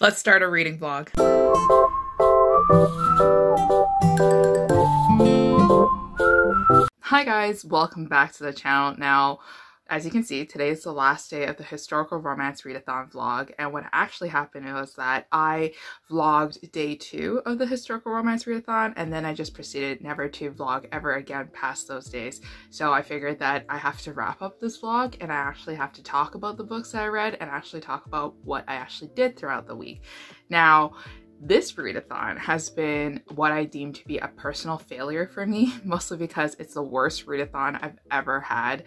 Let's start a reading vlog. Hi guys, welcome back to the channel. Now, as you can see, today is the last day of the historical romance readathon vlog, and what actually happened was that I vlogged day 2 of the historical romance readathon, and then I just proceeded never to vlog ever again past those days. So I figured that I have to wrap up this vlog, and I actually have to talk about the books that I read and actually talk about what I actually did throughout the week. Now, this readathon has been what I deem to be a personal failure for me, mostly because it's the worst readathon I've ever had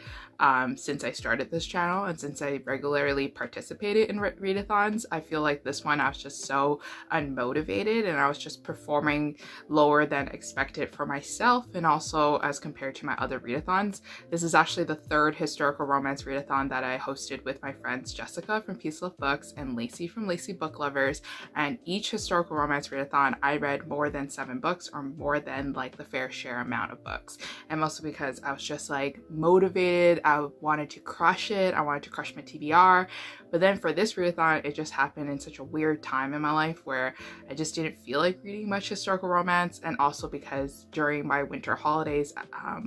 since I started this channel and since I regularly participated in readathons. I feel like this one I was just so unmotivated, and I was just performing lower than expected for myself and also as compared to my other readathons. This is actually the third historical romance readathon that I hosted with my friends Jessica from Peace Love Books and Lacey from Lacey Book Lovers, and each historical romance readathon I read more than 7 books, or more than like the fair share amount of books, and mostly because I was just like motivated. I wanted to crush it, I wanted to crush my TBR. But then for this readathon, it just happened in such a weird time in my life where I just didn't feel like reading much historical romance, and also because during my winter holidays,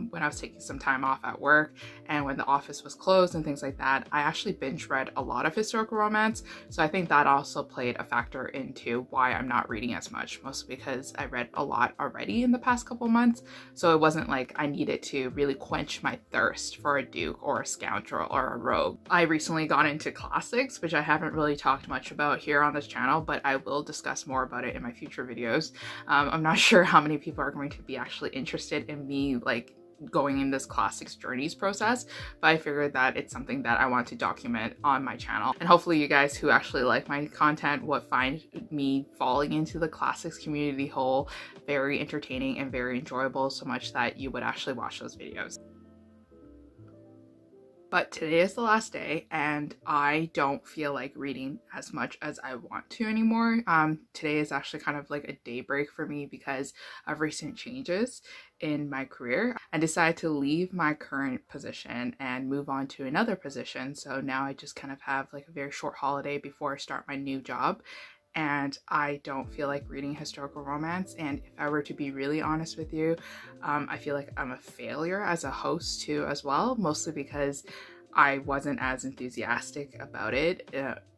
when I was taking some time off at work and when the office was closed and things like that, I actually binge read a lot of historical romance. So I think that also played a factor into why I'm not reading as much, mostly because I read a lot already in the past couple months, so it wasn't like I needed to really quench my thirst for a duke or a scoundrel or a rogue. I recently got into classics, which I haven't really talked much about here on this channel, but I will discuss more about it in my future videos. I'm not sure how many people are going to be actually interested in me like going in this classics journeys process, but I figured that it's something that I want to document on my channel, and hopefully you guys who actually like my content would find me falling into the classics community hole very entertaining and very enjoyable, so much that you would actually watch those videos. But today is the last day, and I don't feel like reading as much as I want to anymore. Today is actually kind of like a day break for me because of recent changes in my career. I decided to leave my current position and move on to another position, so now I just kind of have like a very short holiday before I start my new job. And I don't feel like reading historical romance, and if I were to be really honest with you, I feel like I'm a failure as a host too as well, mostly because I wasn't as enthusiastic about it.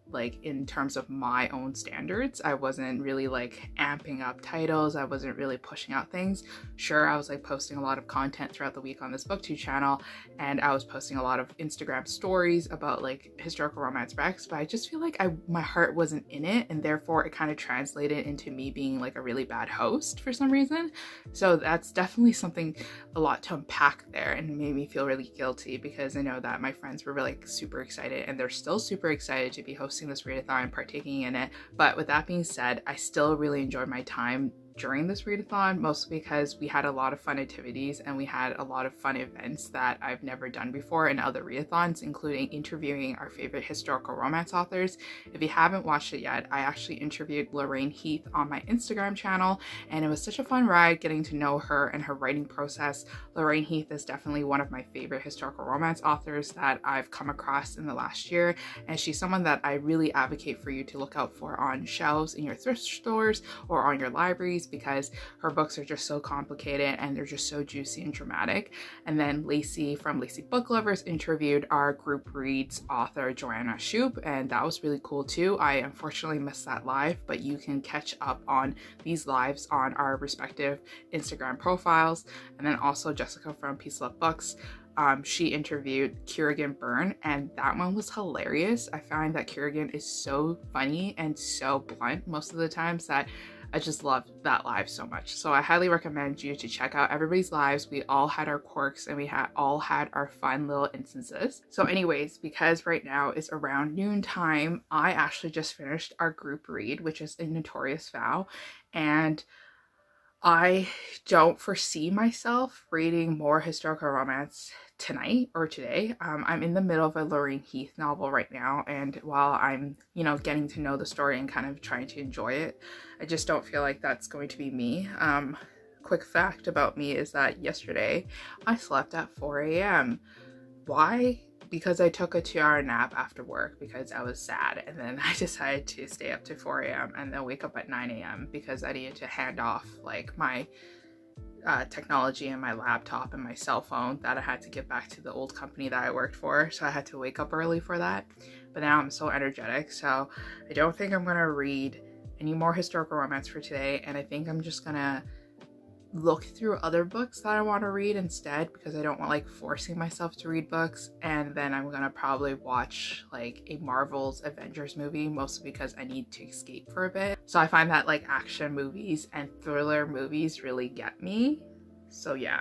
Like in terms of my own standards, I wasn't really like amping up titles, I wasn't really pushing out things. Sure, I was like posting a lot of content throughout the week on this BookTube channel, and I was posting a lot of Instagram stories about like historical romance recs, but I just feel like my heart wasn't in it, and therefore it kind of translated into me being like a really bad host for some reason. So that's definitely something a lot to unpack there, and made me feel really guilty because I know that my friends were really, like super excited, and they're still super excited to be hosting this readathon and partaking in it. But with that being said, I still really enjoyed my time during this readathon, mostly because we had a lot of fun activities and we had a lot of fun events that I've never done before in other readathons, including interviewing our favorite historical romance authors. If you haven't watched it yet, I actually interviewed Lorraine Heath on my Instagram channel, and it was such a fun ride getting to know her and her writing process. Lorraine Heath is definitely one of my favorite historical romance authors that I've come across in the last year, and she's someone that I really advocate for you to look out for on shelves in your thrift stores or on your libraries, because her books are just so complicated and they're just so juicy and dramatic. And then Lacey from Lacey Book Lovers interviewed our group reads author Joanna Shupe, and that was really cool too. I unfortunately missed that live, but you can catch up on these lives on our respective Instagram profiles. And then also Jessica from Peace Love Books, she interviewed Kerrigan Byrne, and that one was hilarious. I find that Kerrigan is so funny and so blunt most of the times that I just loved that live so much. So I highly recommend you to check out everybody's lives. We all had our quirks, and we all had our fun little instances. So anyways, because right now is around noontime, I actually just finished our group read, which is A Notorious Vow, and I don't foresee myself reading more historical romance tonight or today. I'm in the middle of a Lorraine Heath novel right now, and while I'm, you know, getting to know the story and kind of trying to enjoy it, I just don't feel like that's going to be me. Quick fact about me is that yesterday I slept at 4 a.m. Why? because I took a 2-hour nap after work because I was sad, and then I decided to stay up to 4 a.m. and then wake up at 9 a.m. because I needed to hand off like my technology and my laptop and my cell phone that I had to give back to the old company that I worked for, so I had to wake up early for that. But now I'm so energetic, so I don't think I'm gonna read any more historical romance for today, and I think I'm just gonna look through other books that I want to read instead because I don't want like forcing myself to read books. And then I'm gonna probably watch like a Marvel's Avengers movie, mostly because I need to escape for a bit. So I find that like action movies and thriller movies really get me, so yeah.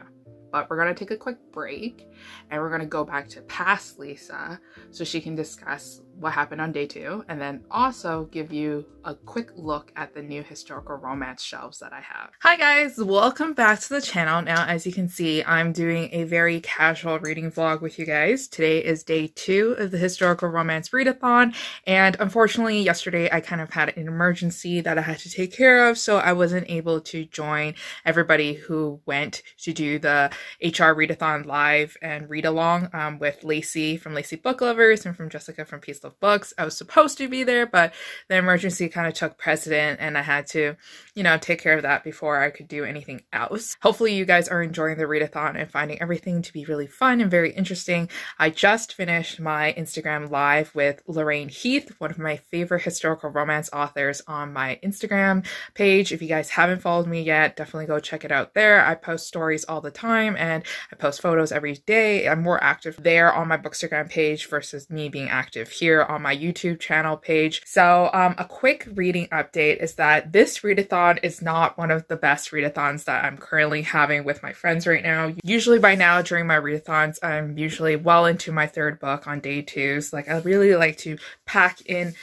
But we're gonna take a quick break and we're gonna go back to past Lisa so she can discuss what happened on day 2, and then also give you a quick look at the new historical romance shelves that I have. Hi guys, welcome back to the channel. Now, as you can see, I'm doing a very casual reading vlog with you guys. Today is day 2 of the historical romance readathon, and unfortunately yesterday I kind of had an emergency that I had to take care of, so I wasn't able to join everybody who went to do the HR readathon live and read along with Lacey from Lacey Book Lovers and from Jessica from Peace Love Books. I was supposed to be there, but the emergency kind of took precedent and I had to, you know, take care of that before I could do anything else. Hopefully you guys are enjoying the readathon and finding everything to be really fun and very interesting. I just finished my Instagram live with Lorraine Heath, one of my favorite historical romance authors on my Instagram page. If you guys haven't followed me yet, definitely go check it out there. I post stories all the time and I post photos every day. I'm more active there on my Bookstagram page versus me being active here on my YouTube channel page. So a quick reading update is that this readathon is not one of the best readathons that I'm currently having with my friends right now. Usually by now during my readathons, I'm usually well into my 3rd book on day 2s. Like, I really like to pack in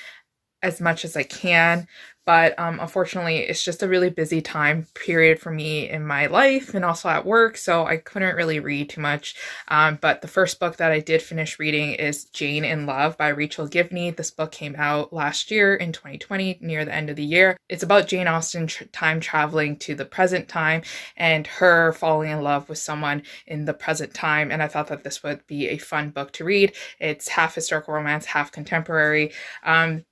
as much as I can. But unfortunately, it's just a really busy time period for me in my life and also at work, so I couldn't really read too much. But the first book that I did finish reading is Jane in Love by Rachel Givney. This book came out last year in 2020, near the end of the year. It's about Jane Austen time traveling to the present time and her falling in love with someone in the present time. And I thought that this would be a fun book to read. It's half historical romance, half contemporary.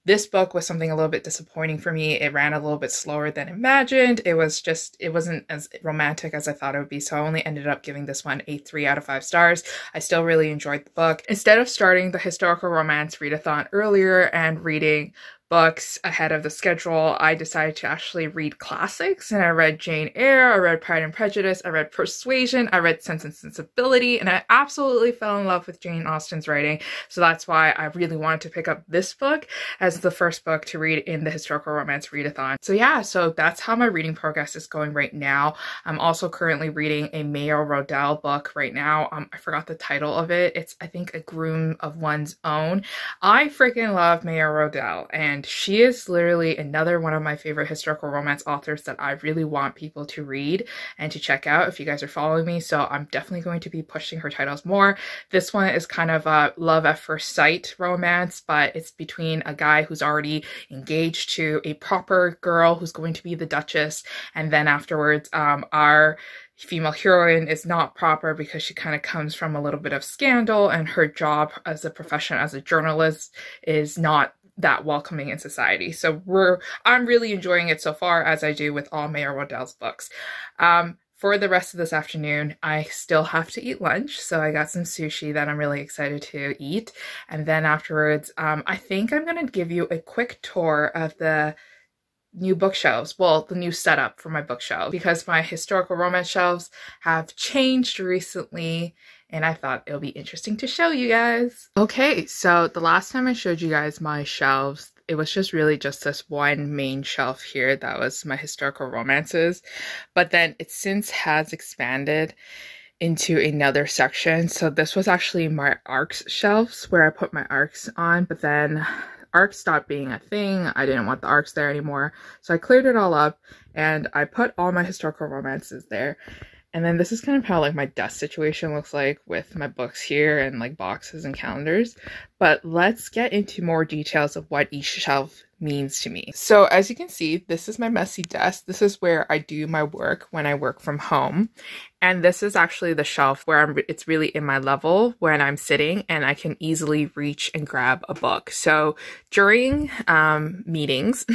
This book was something a little bit disappointing for me. It ran a little bit slower than imagined. It wasn't as romantic as I thought it would be, so I only ended up giving this one a 3 out of 5 stars. I still really enjoyed the book. Instead of starting the historical romance readathon earlier and reading books ahead of the schedule, I decided to actually read classics, and I read Jane Eyre, I read Pride and Prejudice, I read Persuasion, I read Sense and Sensibility, and I absolutely fell in love with Jane Austen's writing. So that's why I really wanted to pick up this book as the first book to read in the historical romance readathon. So yeah, so that's how my reading progress is going right now. I'm also currently reading a Maeve Rodale book right now. I forgot the title of it. It's, I think, A Groom of One's Own. I freaking love Maeve Rodale, and she is literally another one of my favorite historical romance authors that I really want people to read and to check out if you guys are following me. So I'm definitely going to be pushing her titles more. This one is kind of a love at first sight romance, but it's between a guy who's already engaged to a proper girl who's going to be the Duchess, and then afterwards our female heroine is not proper because she kind of comes from a little bit of scandal, and her job as a profession as a journalist is not that welcoming in society. So I'm really enjoying it so far, as I do with all Maeve Rodale's books. For the rest of this afternoon, I still have to eat lunch, so I got some sushi that I'm really excited to eat. And then afterwards, I think I'm gonna give you a quick tour of the new bookshelves, well, the new setup for my bookshelf, because my historical romance shelves have changed recently, and I thought it'll be interesting to show you guys. Okay, so the last time I showed you guys my shelves, it was just really just this one main shelf here that was my historical romances, but then it since has expanded into another section. So this was actually my ARCs shelves where I put my ARCs on, but then ARCs stopped being a thing. I didn't want the ARCs there anymore, so I cleared it all up and I put all my historical romances there. And then this is kind of how like my desk situation looks like with my books here and like boxes and calendars. But let's get into more details of what each shelf means to me. So as you can see, this is my messy desk. This is where I do my work when I work from home. And this is actually the shelf where it's really in my level when I'm sitting and I can easily reach and grab a book. So during meetings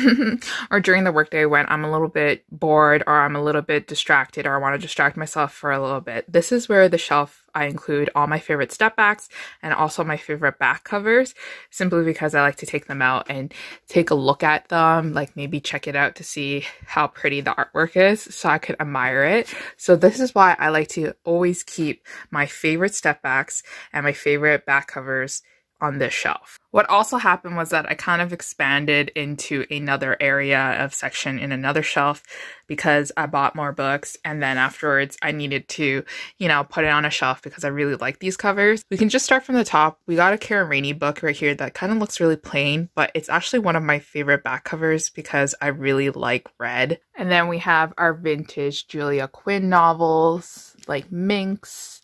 or during the workday when I'm a little bit bored or I'm a little bit distracted or I want to distract myself for a little bit, this is where the shelf I include all my favorite step backs and also my favorite back covers, simply because I like to take them out and take a look at them, like maybe check it out to see how pretty the artwork is so I could admire it. So this is why I like to always keep my favorite step backs and my favorite back covers on this shelf. What also happened was that I kind of expanded into another area of section in another shelf because I bought more books, and then afterwards I needed to, you know, put it on a shelf because I really like these covers. We can just start from the top. We got a Karen Rainey book right here that kind of looks really plain, but it's actually one of my favorite back covers because I really like red. And then we have our vintage Julia Quinn novels like Minx,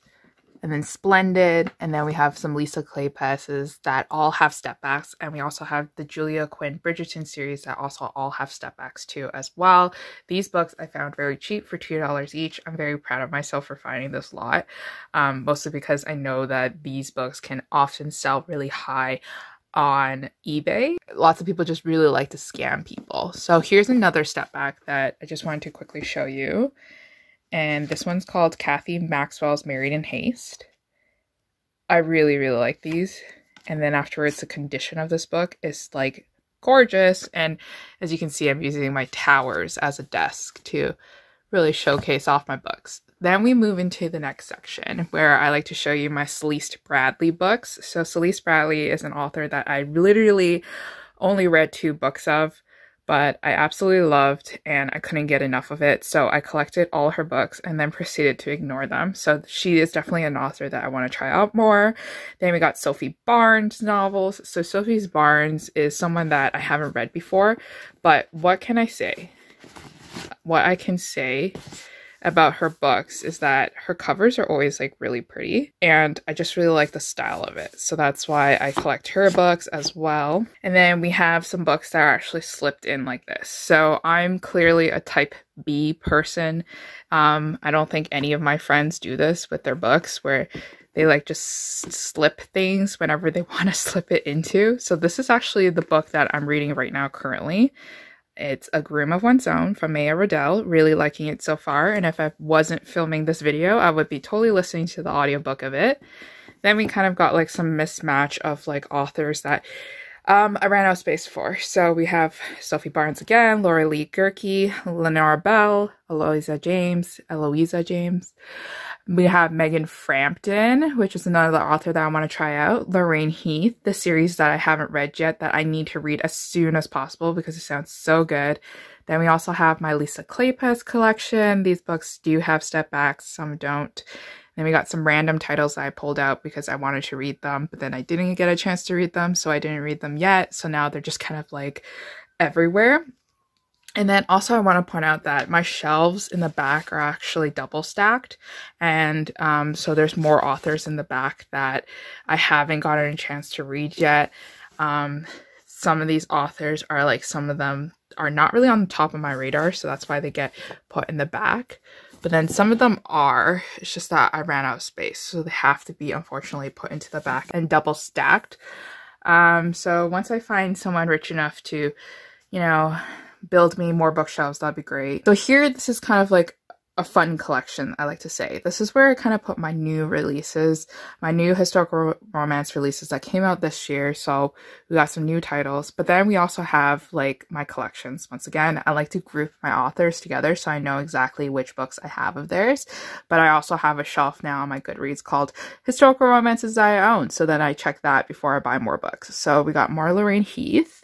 and then Splendid, and then we have some Lisa Kleypas's that all have step backs, and we also have the Julia Quinn Bridgerton series that also all have step backs too as well. These books I found very cheap for $2 each. I'm very proud of myself for finding this lot, mostly because I know that these books can often sell really high on eBay. Lots of people just really like to scam people. So here's another step back that I just wanted to quickly show you. And this one's called Kathy Maxwell's Married in Haste. I really, really like these. And then afterwards, the condition of this book is like gorgeous. And as you can see, I'm using my towers as a desk to really showcase off my books. Then we move into the next section where I like to show you my Celeste Bradley books. So Celeste Bradley is an author that I literally only read 2 books of, but I absolutely loved and I couldn't get enough of it. So I collected all her books and then proceeded to ignore them. So she is definitely an author that I want to try out more. Then we got Sophie Barnes novels. So Sophie Barnes is someone that I haven't read before, but what can I say? What I can say about her books is that her covers are always like really pretty and I just really like the style of it. So that's why I collect her books as well. And then we have some books that are actually slipped in like this. So I'm clearly a type B person. I don't think any of my friends do this with their books where they like just slip things whenever they want to slip it into. So this is actually the book that I'm reading right now currently. It's A Groom of One's Own from Maeve Rodale. Really liking it so far. And if I wasn't filming this video, I would be totally listening to the audiobook of it. Then we kind of got like some mismatch of like authors that I ran out of space for. So we have Sophie Barnes again, Laura Lee Guhrke, Lenora Bell, Eloisa James. We have Megan Frampton, which is another author that I want to try out. Lorraine Heath, the series that I haven't read yet that I need to read as soon as possible because it sounds so good. Then we also have my Lisa Kleypas collection. These books do have step backs, some don't. Then we got some random titles that I pulled out because I wanted to read them, but then I didn't get a chance to read them, so I didn't read them yet. So now they're just kind of like everywhere. And then also I want to point out that my shelves in the back are actually double stacked. And so there's more authors in the back that I haven't gotten a chance to read yet. Some of these authors are like, some of them are not really on the top of my radar. So that's why they get put in the back. But then some of them are, it's just that I ran out of space. So they have to be unfortunately put into the back and double stacked. So once I find someone rich enough to, you know, build me more bookshelves, that'd be great. So here, this is kind of like a fun collection, I like to say. This is where I kind of put my new releases, my new historical romance releases that came out this year. So we got some new titles, but then we also have like my collections. Once again, I like to group my authors together so I know exactly which books I have of theirs. But I also have a shelf now on my Goodreads called Historical Romances I Own, so then I check that before I buy more books. So we got more Lorraine Heath,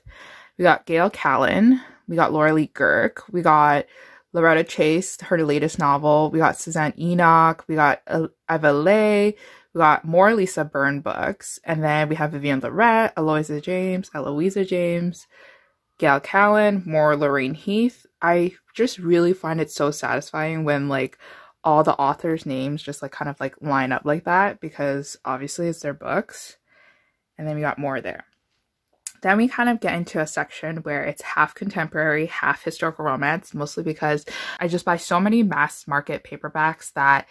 we got Gail Callen, we got Laura Lee Guhrke, we got Loretta Chase, her latest novel, we got Suzanne Enoch, we got Avellay, we got more Lisa Byrne books, and then we have Vivienne Lorette, Eloisa James, Gail Callen, more Lorraine Heath. I just really find it so satisfying when like all the authors' names just like kind of like line up like that because obviously it's their books. And then we got more there. Then we kind of get into a section where it's half contemporary, half historical romance, mostly because I just buy so many mass market paperbacks that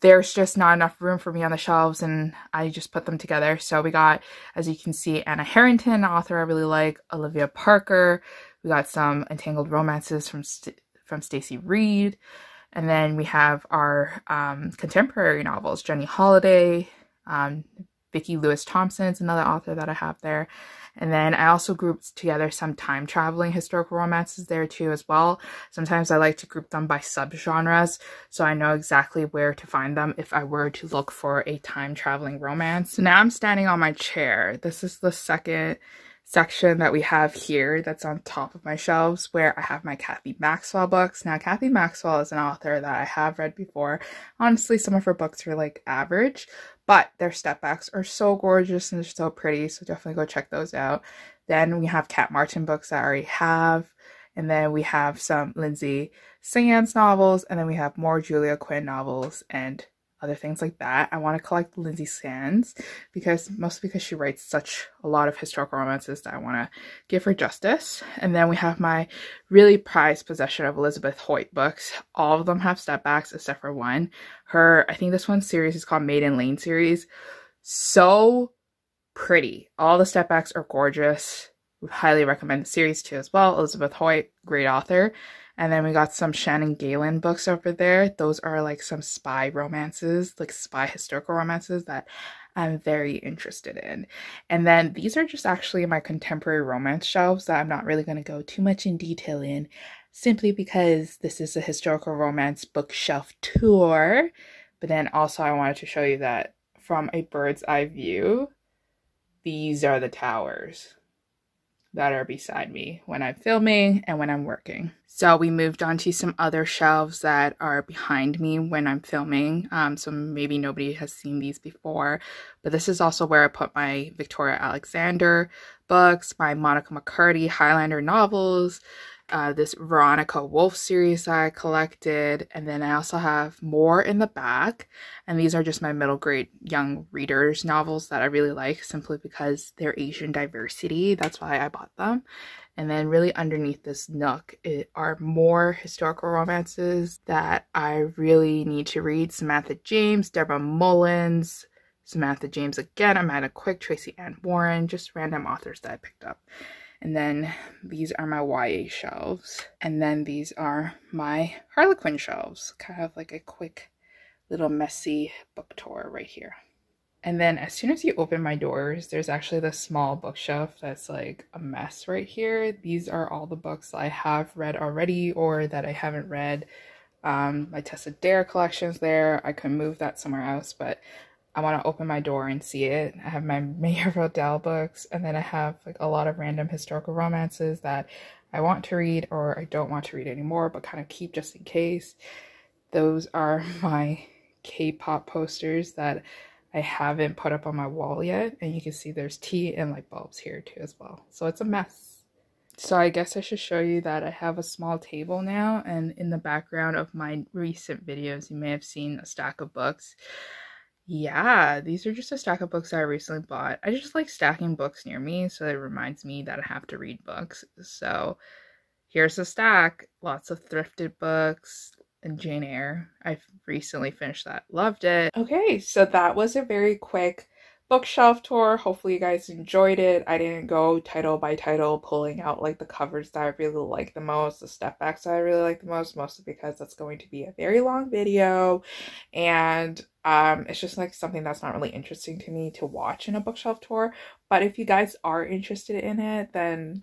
there's just not enough room for me on the shelves, and I just put them together. So we got, as you can see, Anna Harrington, an author I really like, Olivia Parker. We got some Entangled Romances from Stacey Reed. And then we have our contemporary novels, Jenny Holiday, Vicki Lewis Thompson's another author that I have there. And then I also grouped together some time traveling historical romances there too as well. Sometimes I like to group them by subgenres, so I know exactly where to find them if I were to look for a time traveling romance. So now I'm standing on my chair. This is the second section that we have here that's on top of my shelves, where I have my Kathy Maxwell books. Now, Kathy Maxwell is an author that I have read before. Honestly, some of her books are like average, but their stepbacks are so gorgeous and they're so pretty, so definitely go check those out. Then we have Cat Martin books that I already have, and then we have some Lindsay Sands novels, and then we have more Julia Quinn novels and other things like that. I want to collect Lindsay Sands mostly because she writes such a lot of historical romances that I want to give her justice. And then we have my really prized possession of Elizabeth Hoyt books. All of them have stepbacks except for one. I think this one series is called Maiden Lane series. So pretty. All the stepbacks are gorgeous. We highly recommend the series too as well. Elizabeth Hoyt, great author. And then we got some Shannon Galen books over there. Those are like some spy romances, like spy historical romances that I'm very interested in. And then these are just actually my contemporary romance shelves that I'm not really going to go too much in detail in, simply because this is a historical romance bookshelf tour. But then also I wanted to show you that from a bird's eye view, these are the towers that are beside me when I'm filming and when I'm working. So we moved on to some other shelves that are behind me when I'm filming. So maybe nobody has seen these before, but this is also where I put my Victoria Alexander books, my Monica McCarty Highlander novels, this Veronica Wolf series that I collected, and then I also have more in the back, and these are just my middle grade young readers novels that I really like, simply because they're Asian diversity. That's why I bought them. And then really underneath this nook are more historical romances that I really need to read. Samantha James, Deborah Mullins, Samantha James again, Amanda Quick, Tracy Ann Warren, just random authors that I picked up. And then these are my YA shelves. And then these are my Harlequin shelves. Kind of like a quick little messy book tour right here. And then as soon as you open my doors, there's actually this small bookshelf that's like a mess right here. These are all the books I have read already or that I haven't read. My Tessa Dare collection's there. I could move that somewhere else, but I want to open my door and see it. I have my Maeve Rodale books, and then I have like a lot of random historical romances that I want to read or I don't want to read anymore, but kind of keep just in case. Those are my K-pop posters that I haven't put up on my wall yet, and you can see there's tea and light bulbs here too as well. So it's a mess. So I guess I should show you that I have a small table now, and in the background of my recent videos you may have seen a stack of books. Yeah, these are just a stack of books that I recently bought. I just like stacking books near me, so it reminds me that I have to read books. So here's a stack. Lots of thrifted books and Jane Eyre. I've recently finished that. Loved it. Okay, so that was a very quick bookshelf tour. Hopefully you guys enjoyed it. I didn't go title by title pulling out like the covers that I really like the most, the stepbacks that I really like the most, mostly because that's going to be a very long video, and it's just like something that's not really interesting to me to watch in a bookshelf tour. But if you guys are interested in it, then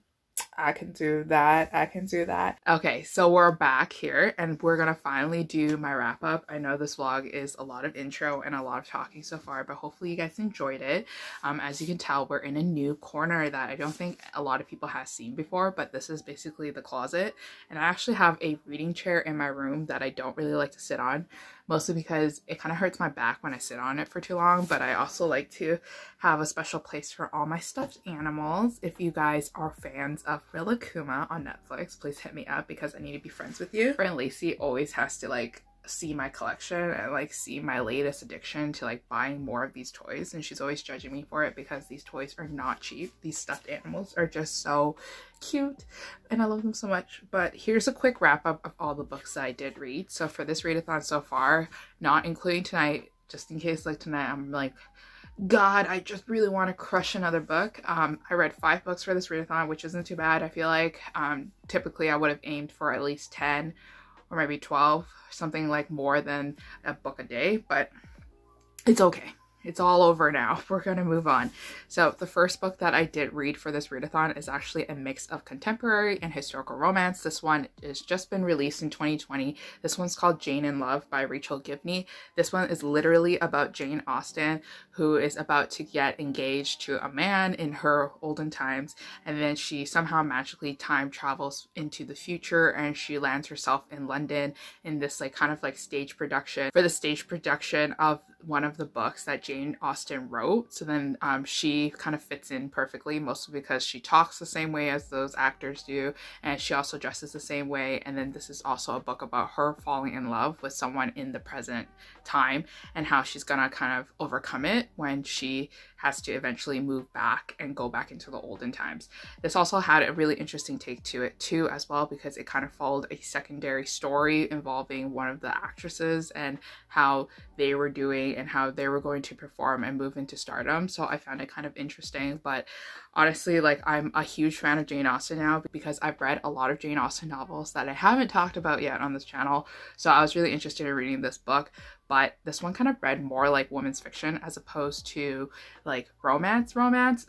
I can do that. Okay, so we're back here and we're gonna finally do my wrap up. I know this vlog is a lot of intro and a lot of talking so far, but hopefully you guys enjoyed it. As you can tell, we're in a new corner that I don't think a lot of people have seen before, but this is basically the closet. And I actually have a reading chair in my room that I don't really like to sit on, mostly because it kind of hurts my back when I sit on it for too long. But I also like to have a special place for all my stuffed animals. If you guys are fans of Rilla Kuma on Netflix, please hit me up because I need to be friends with you. Friend Lacey always has to like see my collection and like see my latest addiction to like buying more of these toys, and she's always judging me for it because these toys are not cheap. These stuffed animals are just so cute and I love them so much. But here's a quick wrap up of all the books that I did read. So for this readathon so far, not including tonight, just in case like tonight I'm like, God, I just really want to crush another book. I read 5 books for this readathon, which isn't too bad. I feel like typically I would have aimed for at least 10 or maybe 12, something like more than a book a day, but it's okay. It's all over now. We're going to move on. So the first book that I did read for this readathon is actually a mix of contemporary and historical romance. This one has just been released in 2020. This one's called Jane in Love by Rachel Givney. This one is literally about Jane Austen, who is about to get engaged to a man in her olden times. And then she somehow magically time travels into the future and she lands herself in London in this like kind of like stage production for the stage production of one of the books that Jane Austen wrote. So then she kind of fits in perfectly, mostly because she talks the same way as those actors do, and she also dresses the same way. And then this is also a book about her falling in love with someone in the present time and how she's gonna kind of overcome it when she has to eventually move back and go back into the olden times. This also had a really interesting take to it too as well, because it kind of followed a secondary story involving one of the actresses and how they were doing and how they were going to perform and move into stardom. So I found it kind of interesting. But honestly, like, I'm a huge fan of Jane Austen now because I've read a lot of Jane Austen novels that I haven't talked about yet on this channel. So I was really interested in reading this book, but this one kind of read more like women's fiction as opposed to like romance.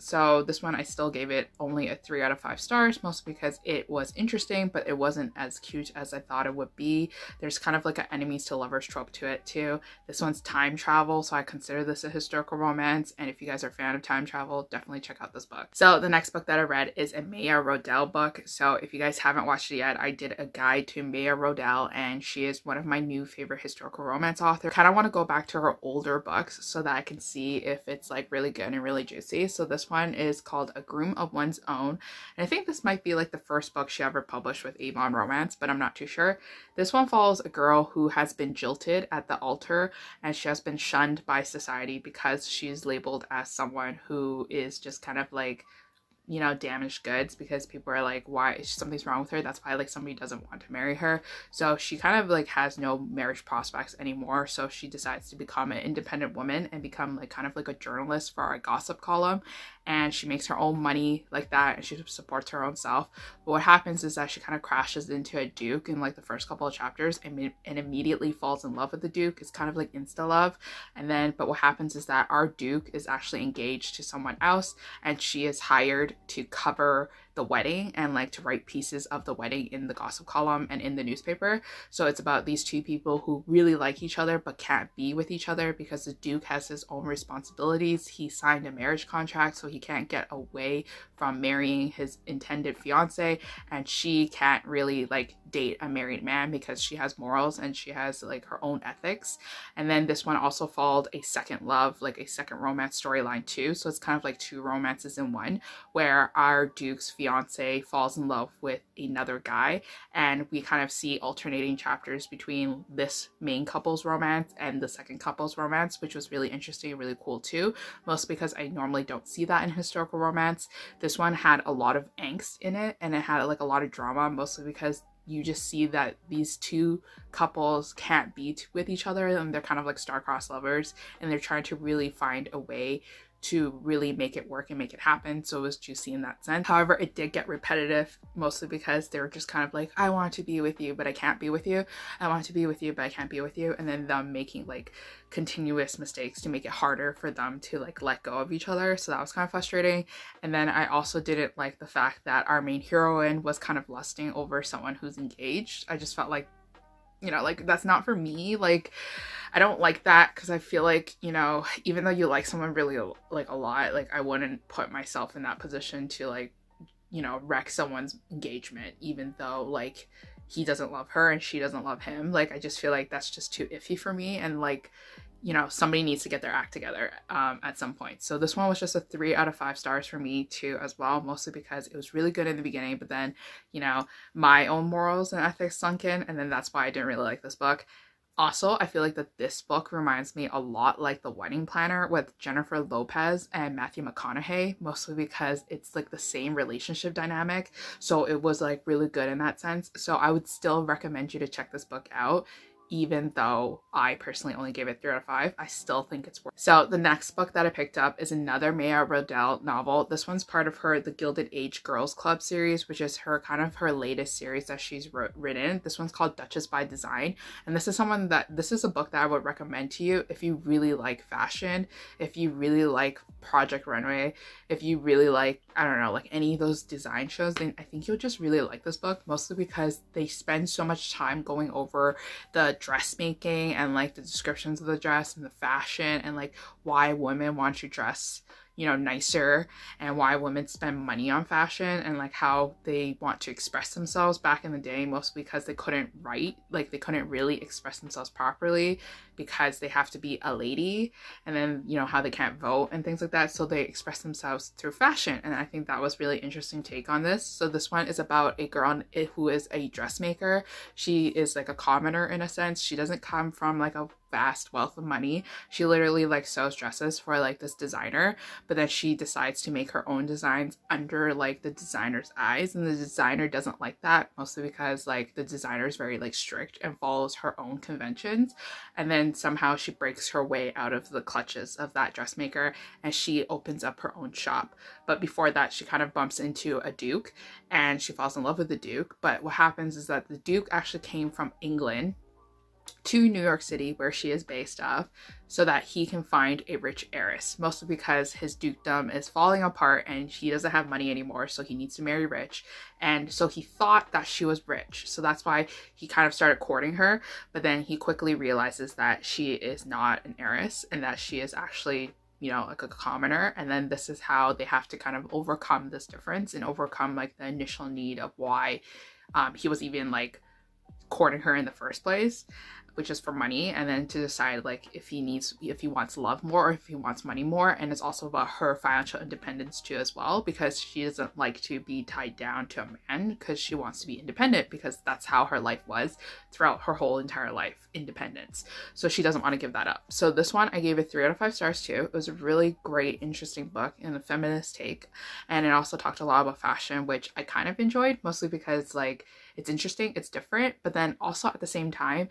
So this one, I still gave it only a 3 out of 5 stars, mostly because it was interesting, but it wasn't as cute as I thought it would be. There's kind of like an enemies to lovers trope to it too. This one's time travel, so I consider this a historical romance. And if you guys are a fan of time travel, definitely check out this book. So the next book that I read is a Maeve Rodale book. So if you guys haven't watched it yet, I did a guide to Maeve Rodale, and she is one of my new favorite historical romance authors. I kind of want to go back to her older books so that I can see if it's like really good and really juicy. So this one is called A Groom of One's Own, and I think this might be like the first book she ever published with Avon Romance, but I'm not too sure. This one follows a girl who has been jilted at the altar, and she has been shunned by society because she's labeled as someone who is just kind of like, you know, damaged goods, because people are like, why, something's wrong with her, that's why like somebody doesn't want to marry her. So she kind of like has no marriage prospects anymore, so she decides to become an independent woman and become like kind of like a journalist for our gossip column, and she makes her own money like that, and she supports her own self. But what happens is that she kind of crashes into a duke in like the first couple of chapters and immediately falls in love with the duke. It's kind of like insta love. And then, but what happens is that our duke is actually engaged to someone else, and she is hired to cover the wedding and like to write pieces of the wedding in the gossip column and in the newspaper. So it's about these two people who really like each other but can't be with each other because the duke has his own responsibilities. He signed a marriage contract, so he can't get away from marrying his intended fiance, and she can't really like date a married man because she has morals and she has like her own ethics. And then this one also followed a second love, like a second romance storyline too. So it's kind of like 2 romances in one, where our duke's fiance falls in love with another guy, and we kind of see alternating chapters between this main couple's romance and the second couple's romance, which was really interesting, really cool too, mostly because I normally don't see that in historical romance. This one had a lot of angst in it, and it had like a lot of drama, mostly because you just see that these 2 couples can't be with each other, and they're kind of like star-crossed lovers, and they're trying to really find a way to really make it work and make it happen. So it was juicy in that sense. However, it did get repetitive, mostly because they were just kind of like, I want to be with you, but I can't be with you. I want to be with you, but I can't be with you. And then them making like continuous mistakes to make it harder for them to like let go of each other. So that was kind of frustrating. And then I also didn't like the fact that our main heroine was kind of lusting over someone who's engaged. I just felt like, you know, like, that's not for me. Like, I don't like that, because I feel like, you know, even though you like someone really like a lot, like, I wouldn't put myself in that position to like, you know, wreck someone's engagement, even though like he doesn't love her and she doesn't love him. Like, I just feel like that's just too iffy for me, and like, you know, somebody needs to get their act together at some point. So this one was just a 3 out of 5 stars for me too as well, mostly because it was really good in the beginning, but then, you know, my own morals and ethics sunk in, and then that's why I didn't really like this book. Also, I feel like that this book reminds me a lot like The Wedding Planner with Jennifer Lopez and Matthew McConaughey, mostly because it's like the same relationship dynamic. So it was like really good in that sense. So I would still recommend you to check this book out. Even though I personally only gave it 3 out of 5, I still think it's worth it. So the next book that I picked up is another Maeve Rodale novel. This one's part of her The Gilded Age Girls Club series, which is her kind of her latest series that she's written. This one's called Duchess by Design, and this is a book that I would recommend to you if you really like fashion, if you really like Project Runway, if you really like, I don't know, like any of those design shows, then I think you'll just really like this book, mostly because they spend so much time going over the dressmaking and like the descriptions of the dress and the fashion and like why women want to dress, you know, nicer, and why women spend money on fashion, and like how they want to express themselves back in the day, mostly because they couldn't write, like they couldn't really express themselves properly because they have to be a lady, and then, you know, how they can't vote and things like that, so they express themselves through fashion. And I think that was really interesting take on this. So this one is about a girl who is a dressmaker. She is like a commoner in a sense. She doesn't come from like a vast wealth of money. She literally like sews dresses for like this designer, but then she decides to make her own designs under like the designer's eyes, and the designer doesn't like that, mostly because like the designer is very like strict and follows her own conventions. And then somehow she breaks her way out of the clutches of that dressmaker, and she opens up her own shop. But before that, she kind of bumps into a duke, and she falls in love with the duke. But what happens is that the duke actually came from England to New York City, where she is based off, so that he can find a rich heiress, mostly because his dukedom is falling apart and he doesn't have money anymore, so he needs to marry rich. And so he thought that she was rich, so that's why he kind of started courting her, but then he quickly realizes that she is not an heiress and that she is actually, you know, like a commoner. And then this is how they have to kind of overcome this difference and overcome like the initial need of why he was even like courting her in the first place, which is for money, and then to decide like if he wants love more or if he wants money more. And it's also about her financial independence too as well, because she doesn't like to be tied down to a man, because she wants to be independent, because that's how her life was throughout her whole entire life, independence. So she doesn't want to give that up. So this one I gave it 3 out of 5 stars too. It was a really great, interesting book and a feminist take, and it also talked a lot about fashion, which I kind of enjoyed, mostly because like it's interesting, it's different, but then also at the same time,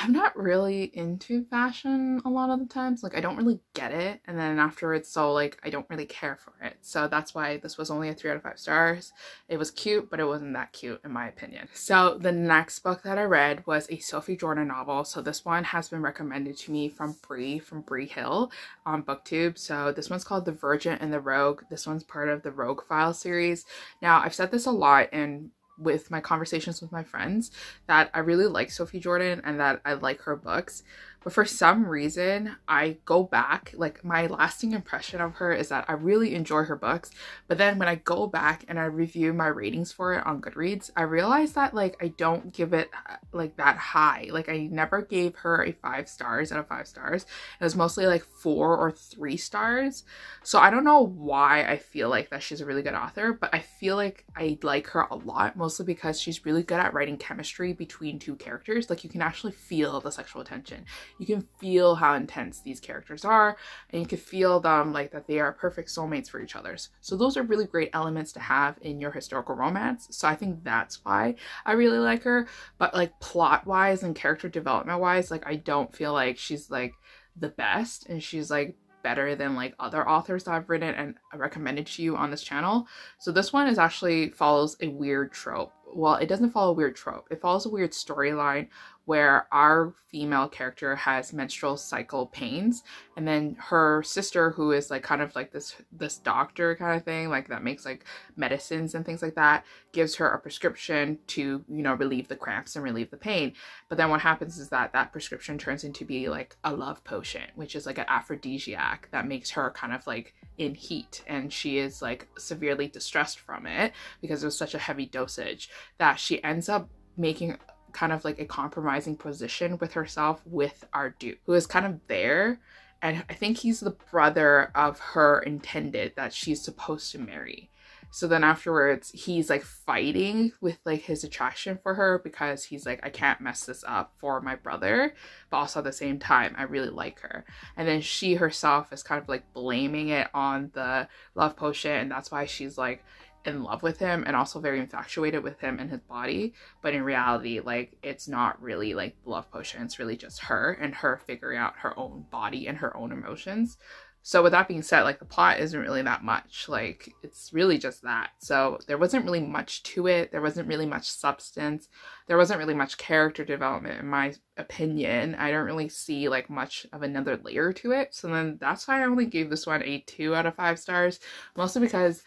I'm not really into fashion a lot of the times. Like I don't really get it, and then afterwards, so like I don't really care for it. So that's why this was only a 3 out of 5 stars. It was cute, but it wasn't that cute in my opinion. So the next book that I read was a Sophie Jordan novel. So this one has been recommended to me from Bree Hill on BookTube. So this one's called The Virgin and the Rogue. This one's part of the Rogue File series. Now I've said this a lot in with my conversations with my friends, that I really like Sophie Jordan and that I like her books. But for some reason, I go back, like my lasting impression of her is that I really enjoy her books. But then when I go back and I review my ratings for it on Goodreads, I realize that like I don't give it like that high. Like I never gave her a 5 stars out of 5 stars. It was mostly like 4 or 3 stars. So I don't know why I feel like that she's a really good author, but I feel like I like her a lot, mostly because she's really good at writing chemistry between two characters. Like you can actually feel the sexual tension. You can feel how intense these characters are, and you can feel them like that they are perfect soulmates for each other. So those are really great elements to have in your historical romance. So I think that's why I really like her. But like plot wise and character development wise, like I don't feel like she's like the best, and she's like better than like other authors that I've written and recommended to you on this channel. So this one is actually follows a weird trope. Well, it doesn't follow a weird trope. It follows a weird storyline where our female character has menstrual cycle pains, and then her sister, who is like kind of like this doctor kind of thing, like that makes like medicines and things like that, gives her a prescription to, you know, relieve the cramps and relieve the pain. But then what happens is that that prescription turns into be like a love potion, which is like an aphrodisiac that makes her kind of like in heat, and she is like severely distressed from it because it was such a heavy dosage that she ends up making kind of like a compromising position with herself with our dude, who is kind of there, and I think he's the brother of her intended that she's supposed to marry. So then afterwards, he's like fighting with like his attraction for her because he's like, I can't mess this up for my brother, but also at the same time, I really like her. And then she herself is kind of like blaming it on the love potion, and that's why she's like in love with him and also very infatuated with him and his body. But in reality, like, it's not really like the love potion, it's really just her and her figuring out her own body and her own emotions. So with that being said, like, the plot isn't really that much. Like, it's really just that. So there wasn't really much to it. There wasn't really much substance. There wasn't really much character development, in my opinion. I don't really see like much of another layer to it. So then that's why I only gave this one a 2 out of 5 stars, mostly because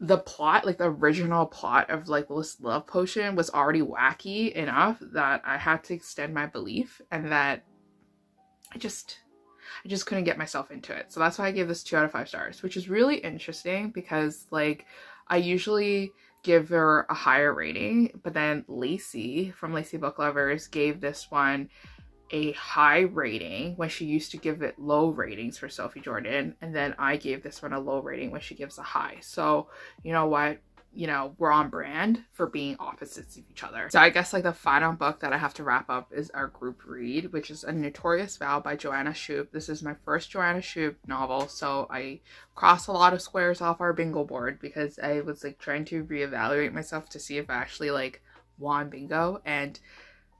the plot, like the original plot of like this love potion, was already wacky enough that I had to extend my belief, and that I just couldn't get myself into it. So that's why I gave this 2 out of 5 stars, which is really interesting because, like, I usually give her a higher rating, but then Lacey from Lacey Book Lovers gave this one a high rating when she used to give it low ratings for Sophie Jordan. And then I gave this one a low rating when she gives a high. So you know what? You know, we're on brand for being opposites of each other. So I guess like the final book that I have to wrap up is our group read, which is A Notorious Vow by Joanna Shupe. This is my first Joanna Shupe novel, so I crossed a lot of squares off our bingo board because I was like trying to reevaluate myself to see if I actually like won bingo, and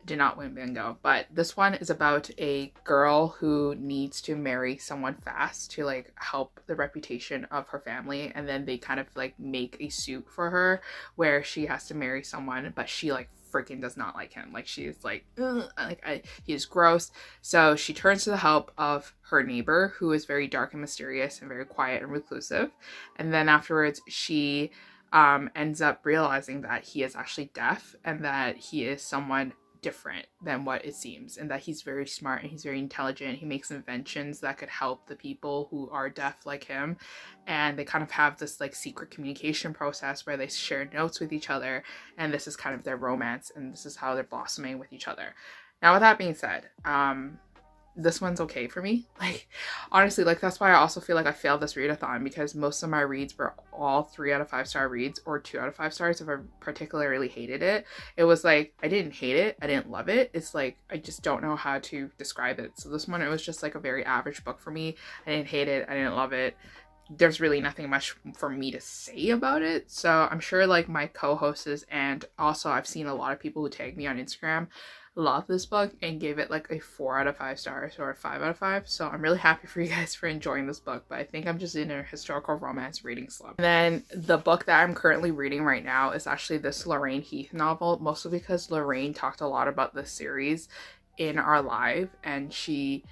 did not win bingo. But this one is about a girl who needs to marry someone fast to like help the reputation of her family, and then they kind of like make a suit for her where she has to marry someone, but she like freaking does not like him. Like, she's like, ugh, like he is gross. So she turns to the help of her neighbor, who is very dark and mysterious and very quiet and reclusive. And then afterwards, she ends up realizing that he is actually deaf, and that he is someone different than what it seems, and that he's very smart and he's very intelligent. He makes inventions that could help the people who are deaf like him, and they kind of have this like secret communication process where they share notes with each other, and this is kind of their romance, and this is how they're blossoming with each other. Now with that being said, this one's okay for me. Like, honestly, like, that's why I also feel like I failed this readathon, because most of my reads were all 3 out of 5 star reads, or 2 out of 5 stars if I particularly hated it. It was like, I didn't hate it, I didn't love it. It's like, I just don't know how to describe it. So this one, it was just like a very average book for me. I didn't hate it, I didn't love it. There's really nothing much for me to say about it. So I'm sure like my co-hosts, and also I've seen a lot of people who tag me on Instagram, love this book and gave it like a 4 out of 5 stars or a 5 out of 5. So I'm really happy for you guys for enjoying this book, but I think I'm just in a historical romance reading slump. And then the book that I'm currently reading right now is actually this Lorraine Heath novel, mostly because Lorraine talked a lot about this series in our live, and she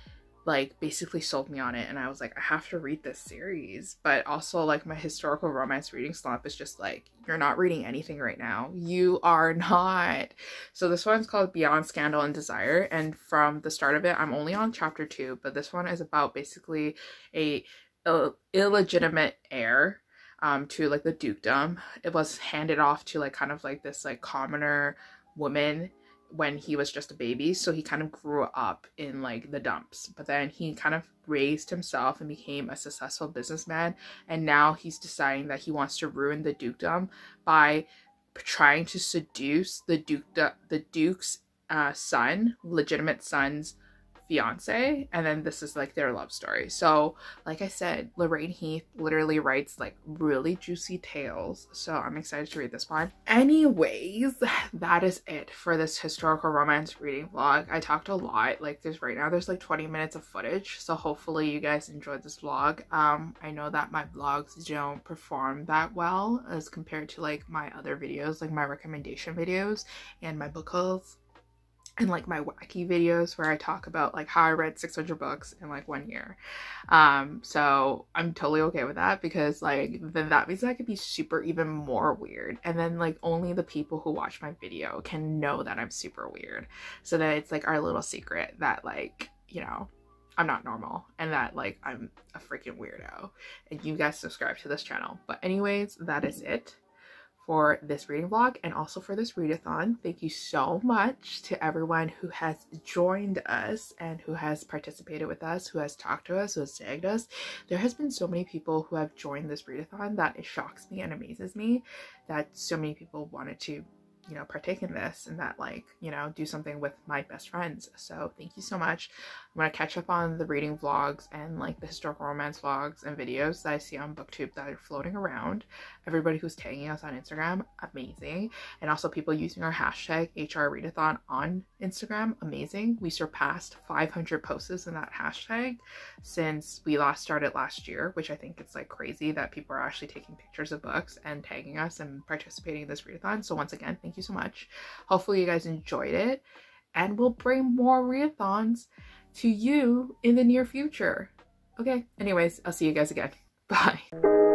like basically sold me on it, and I was like, I have to read this series. But also like my historical romance reading slump is just like, you're not reading anything right now. You are not. So this one's called Beyond Scandal and Desire, and from the start of it, I'm only on chapter 2, but this one is about basically a illegitimate heir to like the dukedom. It was handed off to like kind of like this like commoner woman when he was just a baby, so he kind of grew up in like the dumps, but then he kind of raised himself and became a successful businessman, and now he's deciding that he wants to ruin the dukedom by trying to seduce the duke's legitimate son's fiance, and then this is like their love story. So like I said, Lorraine Heath literally writes like really juicy tales, so I'm excited to read this one. Anyways, that is it for this historical romance reading vlog. I talked a lot. Like, right now there's like 20 minutes of footage, so hopefully you guys enjoyed this vlog. I know that my vlogs don't perform that well as compared to like my other videos, like my recommendation videos and my book hauls, and like my wacky videos where I talk about like how I read 600 books in like 1 year. So I'm totally okay with that, because like then that means that I could be super even more weird, and then like only the people who watch my video can know that I'm super weird. So that it's like our little secret that like, you know, I'm not normal, and that like I'm a freaking weirdo, and you guys subscribe to this channel. But anyways, that is it for this reading vlog and also for this readathon. Thank you so much to everyone who has joined us and who has participated with us, who has talked to us, who has tagged us. There has been so many people who have joined this readathon that it shocks me and amazes me that so many people wanted to, you know, partake in this and that, like, you know, do something with my best friends. So thank you so much. I'm gonna catch up on the reading vlogs and like the historical romance vlogs and videos that I see on BookTube that are floating around. Everybody who's tagging us on Instagram, amazing. And also people using our hashtag HRReadathon on Instagram, amazing. We surpassed 500 posts in that hashtag since we last started last year, which I think it's like crazy that people are actually taking pictures of books and tagging us and participating in this readathon. So once again, thank you so much. Hopefully you guys enjoyed it, and we'll bring more readathons to you in the near future. Okay, anyways, I'll see you guys again. Bye.